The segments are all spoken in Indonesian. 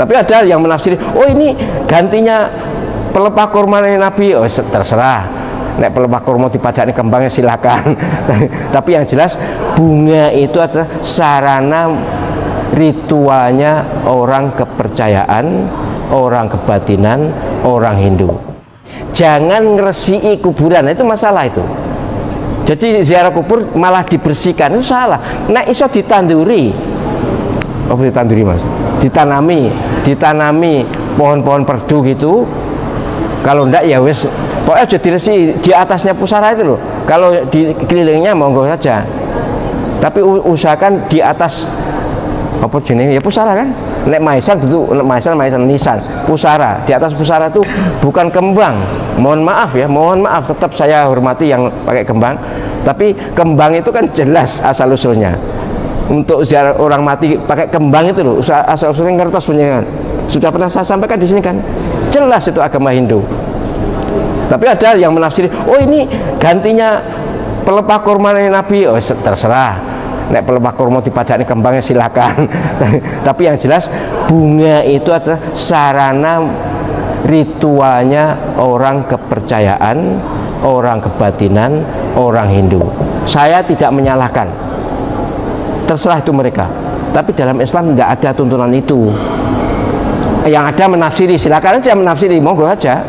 Tapi ada yang menafsiri, oh ini gantinya pelepah kurma Nabi. Oh terserah, nek pelepah kurma dipadani kembangnya silakan. Tapi yang jelas bunga itu adalah sarana ritualnya orang kepercayaan, orang kebatinan, orang Hindu. Jangan ngeresiki kuburan, itu masalah itu. Jadi ziarah kubur malah dibersihkan, itu salah. Nah iso ditanduri, oh ditanduri mas, ditanami pohon-pohon perdu gitu. Kalau ndak ya wes, pokoknya jadi resi di atasnya pusara itu loh. Kalau di kelilingnya monggo saja, tapi usahakan di atas apa jenis ya pusara kan. Nek maisan itu maisan nisan, pusara. Di atas pusara itu bukan kembang. Mohon maaf ya, mohon maaf, tetap saya hormati yang pakai kembang. Tapi kembang itu kan jelas asal usulnya. Untuk ziarah orang mati pakai kembang itu loh, asal usulnya ngertos punya. Sudah pernah saya sampaikan di sini kan, jelas itu agama Hindu. Tapi ada yang menafsiri, oh ini gantinya pelepah kurma Nabi. Oh terserah, nek pelepah kurma dipadani kembangnya silakan. Tapi yang jelas bunga itu adalah sarana ritualnya orang kepercayaan, orang kebatinan, orang Hindu. Saya tidak menyalahkan, terserah itu mereka. Tapi dalam Islam tidak ada tuntunan itu. Yang ada menafsiri, silakan aja menafsiri, monggo saja.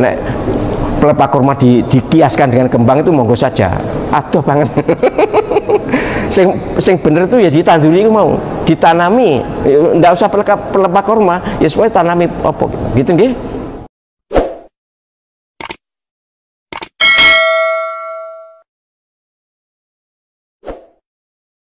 Nek pelepah kurma dikiaskan dengan kembang itu monggo saja, aduh banget. Sing bener itu ya ditanduri, mau ditanami, ndak usah pelepah kurma ya supaya tanami apa gitu nggih.